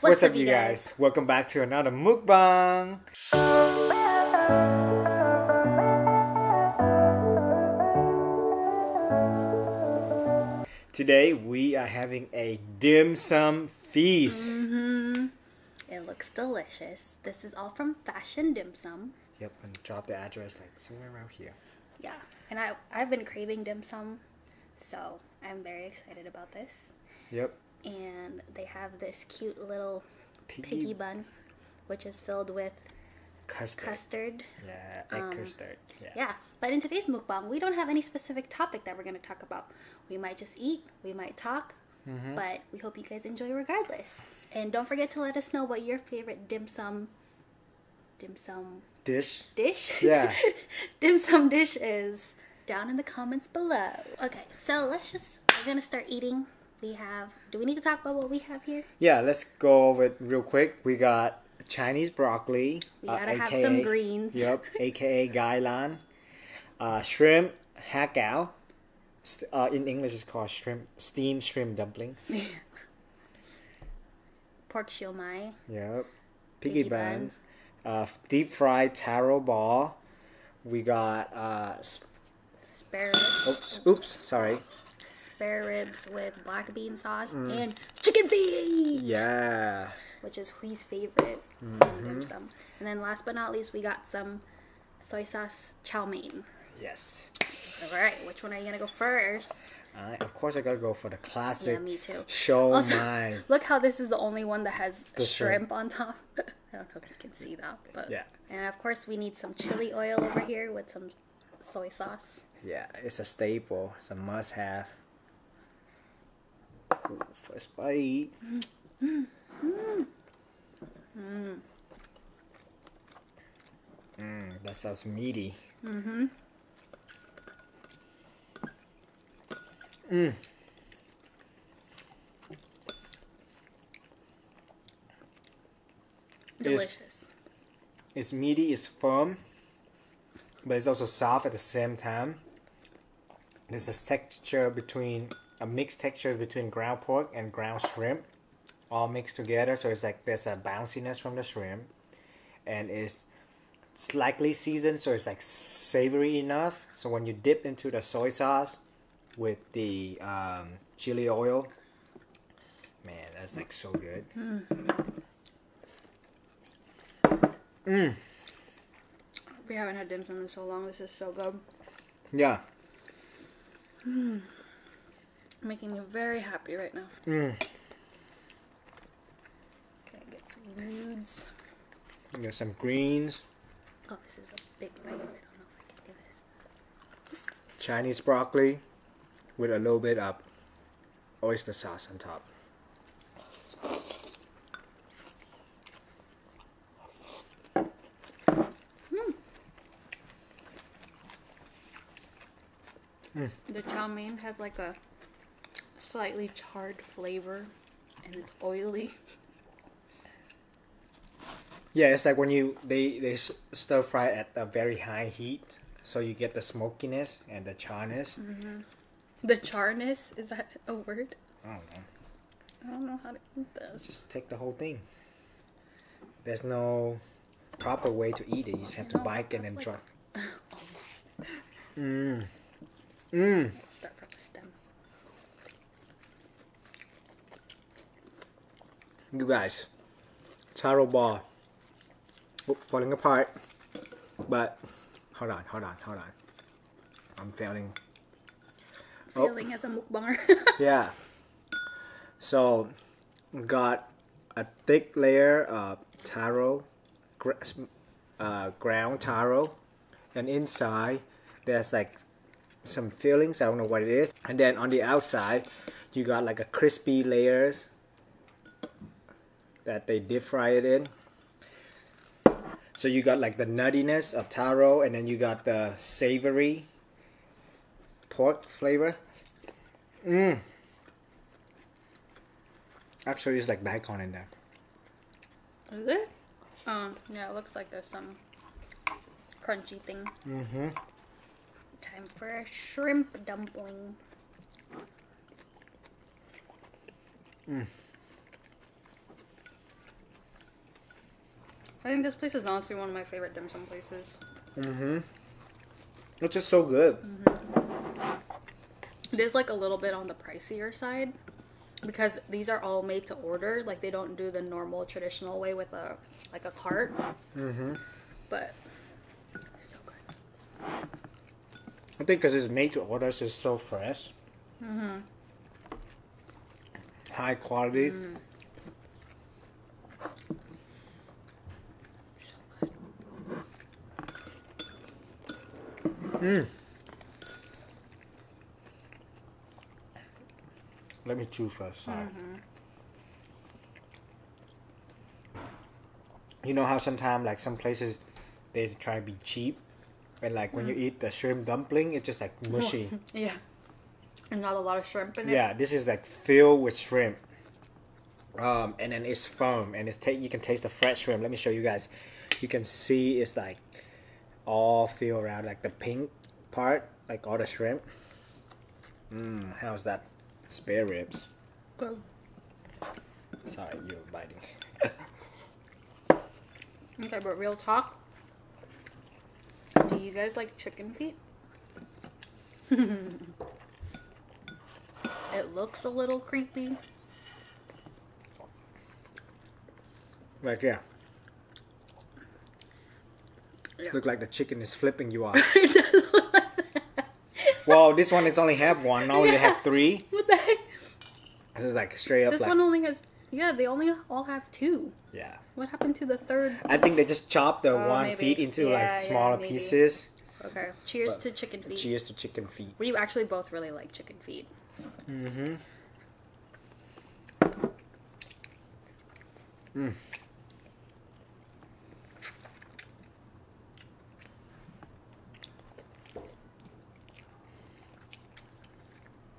What's up, you guys? Welcome back to another mukbang. Today we are having a dim sum feast. It looks delicious. This is all from Fashion Dim Sum. Yep, and drop the address like somewhere around here. Yeah, and I've been craving dim sum, so I'm very excited about this. Yep. And they have this cute little piggy bun, which is filled with custard. Yeah, egg custard. Yeah. But in today's mukbang, we don't have any specific topic that we're going to talk about. We might just eat, we might talk, but we hope you guys enjoy regardless. And don't forget to let us know what your favorite dim sum dish? Yeah. Dim sum dish is down in the comments below. Okay, so we're going to start eating. Do we need to talk about what we have here? Yeah, let's go over it real quick. We got Chinese broccoli. We gotta have some greens. Yep, aka Gai Lan. Shrimp har gow. In English, it's called steamed shrimp dumplings. Yeah. Pork siu mai. Yep. Piggy buns. Deep fried taro ball. We got spare. Oops, sorry. Spare ribs with black bean sauce and chicken feet. Yeah. Which is Huy's favorite. Dim sum. And then last but not least, we got some soy sauce chow mein. Yes. All right. Which one are you gonna go first? Of course, I gotta go for the classic. Yeah, me too. Siu mai. Look how this is the only one that has shrimp on top. I don't know if you can see that, but yeah. And of course, we need some chili oil over here with some soy sauce. Yeah, it's a staple. It's a must-have. Ooh, first bite. That sounds meaty. Delicious. It's meaty, it's firm, but it's also soft at the same time. There's a texture between a mixed texture between ground pork and ground shrimp, all mixed together. So it's like there's a bounciness from the shrimp, and it's slightly seasoned, so it's like savory enough. So when you dip into the soy sauce with the chili oil, man, that's like so good. We haven't had dim sum in so long. This is so good. Yeah. Making me very happy right now. Okay, get some nudes. We got some greens. Oh, this is a big bite. I don't know if I can do this. Chinese broccoli with a little bit of oyster sauce on top. The chow mein has like a slightly charred flavor, and it's oily. Yeah, it's like when they stir fry at a very high heat, so you get the smokiness and the charness. The charness, is that a word? I don't know. I don't know how to eat this. Just take the whole thing. There's no proper way to eat it. You just have to bite and then like try. Start from the stem. You guys, taro ball, falling apart, but hold on, I'm failing. Failing as a mukbanger. Yeah. So, got a thick layer of taro, ground taro, and inside there's like some fillings. I don't know what it is. And then on the outside, you got like a crispy layers that they deep fry it in. So you got like the nuttiness of taro, and then you got the savory pork flavor. Actually, it's like bacon in there. Is it? Yeah, it looks like there's some crunchy thing. Time for a shrimp dumpling. I think this place is honestly one of my favorite dim sum places. Mm-hmm. It's just so good. Mm-hmm. It is like a little bit on the pricier side because these are all made to order. Like they don't do the normal traditional way with a like a cart. Mm-hmm. But so good. I think because it's made to order, so it's so fresh. Mm-hmm. High quality. Mm-hmm. So good. Mm. Let me chew first. Sorry. Mm-hmm. You know how sometimes, like some places, they try to be cheap, and like when you eat the shrimp dumpling, it's just like mushy. Yeah, and not a lot of shrimp in it. Yeah, this is like filled with shrimp, and then it's firm, and it's you can taste the fresh shrimp. Let me show you guys. You can see it's like all filled around, like the pink part, like all the shrimp. Mmm, how's that? Spare ribs. Go. Sorry, you're biting. Okay, but real talk. Do you guys like chicken feet? It looks a little creepy. Right there. Yeah. Look like the chicken is flipping you off. It does look like that. Well, this one it's only have one. Now you have three. What the heck? This is like straight up. This one only has. Yeah, they only all have two. Yeah. What happened to the third? I think they just chopped the feet into like smaller pieces. Okay. Cheers to chicken feet. Cheers to chicken feet. We actually both really like chicken feet. Mm-hmm. Mm.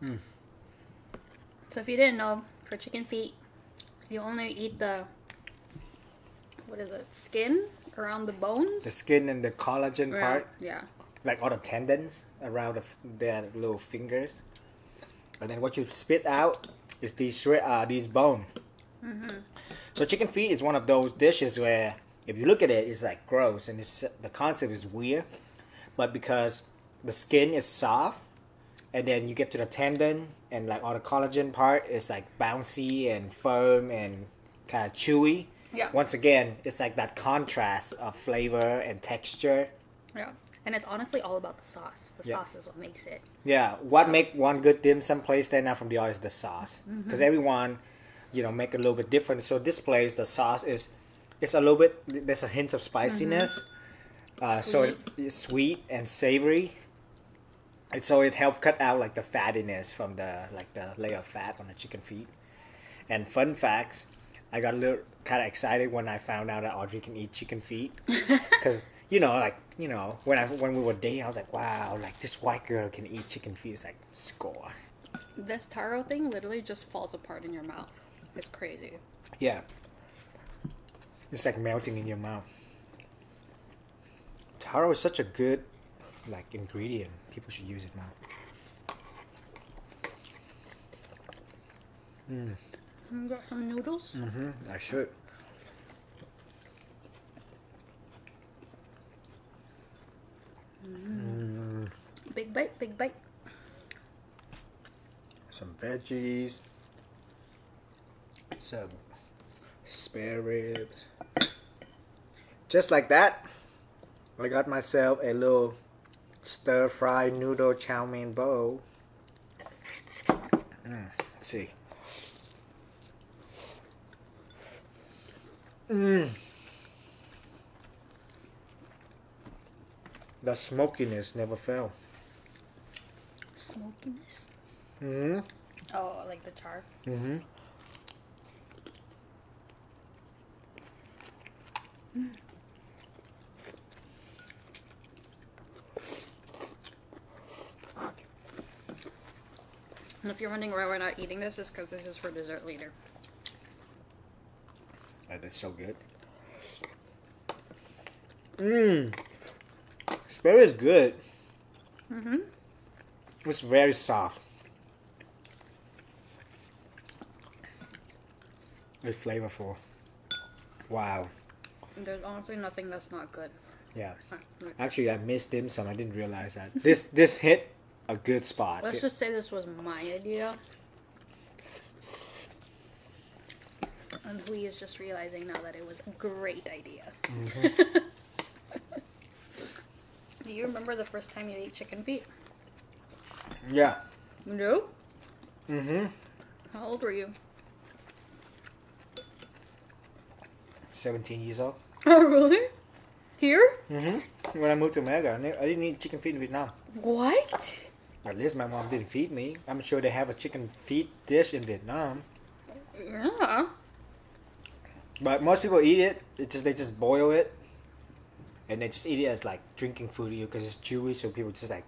Mm. So if you didn't know, for chicken feet, you only eat the, what is it, skin around the bones? The skin and the collagen part. Yeah. Like all the tendons around their little fingers. And then what you spit out is these bones. Mm-hmm. So chicken feet is one of those dishes where if you look at it, it's like gross. And it's, the concept is weird. But because the skin is soft, and then you get to the tendon and like all the collagen part is like bouncy and firm and kind of chewy. Yeah. Once again, it's like that contrast of flavor and texture. Yeah. And it's honestly all about the sauce. The sauce is what makes it. Yeah. What makes one good dim sum place stand out from the others is the sauce. Because everyone, you know, make a little bit different. So this place, the sauce is, it's a little bit, there's a hint of spiciness. Mm-hmm. So it's sweet and savory. And so it helped cut out like the fattiness from the layer of fat on the chicken feet. And fun facts, I got a little kind of excited when I found out that Audrey can eat chicken feet, because you know when we were dating, I was like, wow, like this white girl can eat chicken feet. It's like score. This taro thing literally just falls apart in your mouth. It's crazy. Yeah, it's like melting in your mouth. Taro is such a good like ingredient. People should use it now. Mm. You got some noodles? Mm-hmm. I should. Mm. Mm. Big bite, big bite. Some veggies. Some spare ribs. Just like that, I got myself a little stir-fried noodle chow mein bowl. Let's see. Mm. The smokiness never fell. Smokiness? Mm-hmm. Oh, like the char? Mm-hmm. Mm. And if you're wondering why we're not eating this, it's because this is for dessert later. That is so good. Mmm. Spare is good. Mm-hmm. It's very soft. It's flavorful. Wow. There's honestly nothing that's not good. Yeah. Actually, I missed dim sum. I didn't realize that. This hit a good spot. Let's just say this was my idea. And Huy is just realizing now that it was a great idea. Mm-hmm. Do you remember the first time you ate chicken feet? Yeah. You do? Mm-hmm. How old were you? 17 years old. Oh, really? Here? Mm-hmm. When I moved to America, I didn't eat chicken feet in Vietnam. What? At least my mom didn't feed me. I'm sure they have a chicken feet dish in Vietnam. Yeah. But most people eat it. They just boil it, and they just eat it as like drinking food, because it's chewy. So people just like.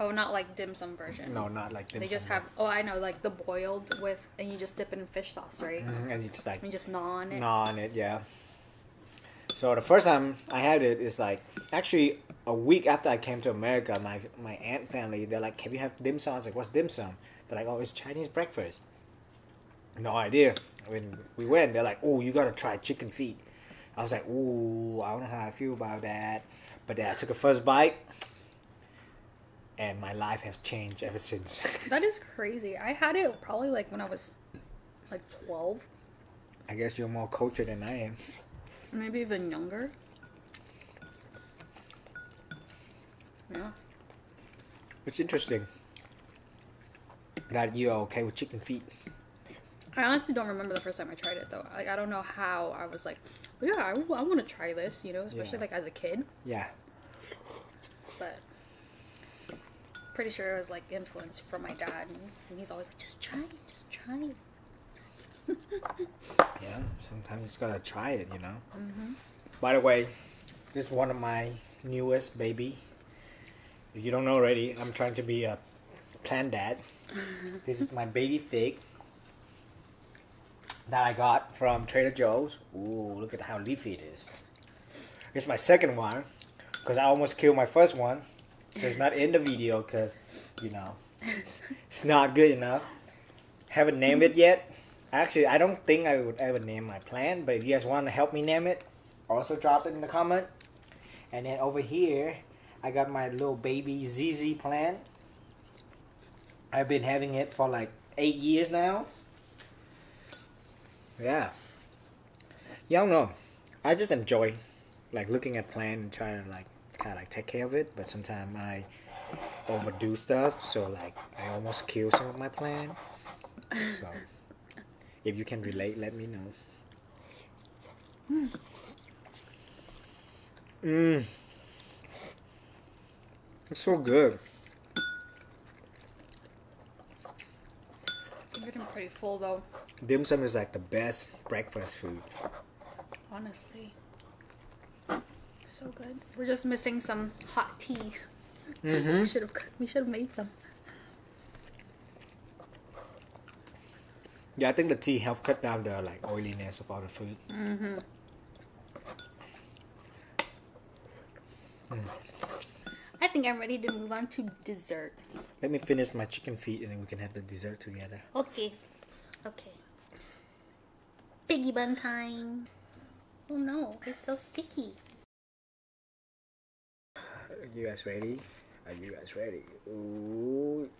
Oh, not like dim sum version. No, not like dim sum. They just have. Oh, I know, like the boiled with, and you just dip it in fish sauce, right? Mm-hmm. And you just like. You just gnaw on it. Gnaw on it, yeah. So the first time I had it is like actually a week after I came to America. My aunt family, they're like, "Have you had dim sum?" I was like, "What's dim sum?" They're like, "Oh, it's Chinese breakfast." No idea. When we went, they're like, "Oh, you gotta try chicken feet." I was like, "Ooh, I don't know how I feel about that." But then I took a first bite, and my life has changed ever since. That is crazy. I had it probably like when I was like 12. I guess you're more cultured than I am. Maybe even younger. Yeah. It's interesting that you're okay with chicken feet. I honestly don't remember the first time I tried it, though. Like, I don't know how I was like, yeah, I want to try this, you know, especially like as a kid. Yeah. But pretty sure it was like influenced from my dad, and he's always like, just try it. Yeah, sometimes you just gotta try it, you know. Mm-hmm. By the way, this is one of my newest baby. If you don't know already, I'm trying to be a plant dad. Mm-hmm. This is my baby fig that I got from Trader Joe's. Ooh, look at how leafy it is. It's my second one, because I almost killed my first one, so it's not in the video, because, you know, it's not good enough. Haven't named it yet. Actually, I don't think I would ever name my plant, but if you guys want to help me name it, also drop it in the comment. And then over here, I got my little baby ZZ plant. I've been having it for like 8 years now. Yeah. Yeah, I don't know. I just enjoy like looking at plant and trying to like kind of like take care of it, but sometimes I overdo stuff, so like I almost kill some of my plant. So. If you can relate, let me know. Mmm. It's so good. I'm getting pretty full though. Dim sum is like the best breakfast food. Honestly. So good. We're just missing some hot tea. Mm-hmm. We should have made some. Yeah, I think the tea helped cut down the like oiliness of all the food. Mm-hmm. Mm. I think I'm ready to move on to dessert. Let me finish my chicken feet and then we can have the dessert together. Okay. Okay. Piggy bun time. Oh no, it's so sticky. Are you guys ready? Ooh.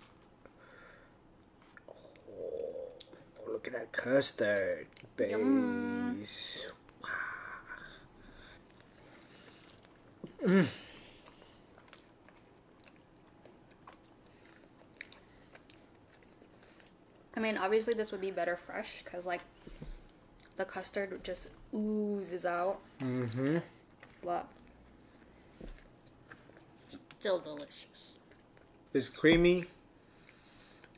Look at that custard base. Yum. Wow. Mm. I mean, obviously this would be better fresh, because like the custard just oozes out. Mm-hmm. But still delicious. It's creamy,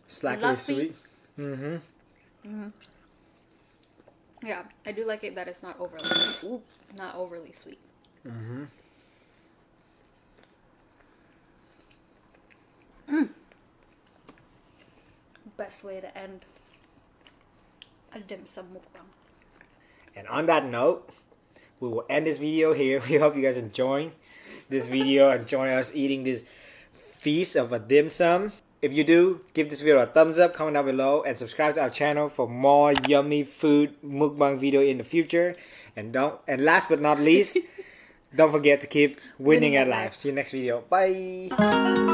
slightly luffy. Sweet. Mm-hmm. Mm-hmm. Yeah, I do like it that it's not overly sweet. Mm-hmm. Mm. Best way to end a dim sum mukbang. And on that note, we will end this video here. We hope you guys enjoying this video and join us eating this feast of a dim sum. If you do, give this video a thumbs up, comment down below, and subscribe to our channel for more yummy food mukbang video in the future. And last but not least, don't forget to keep winning at life. See you next video. Bye.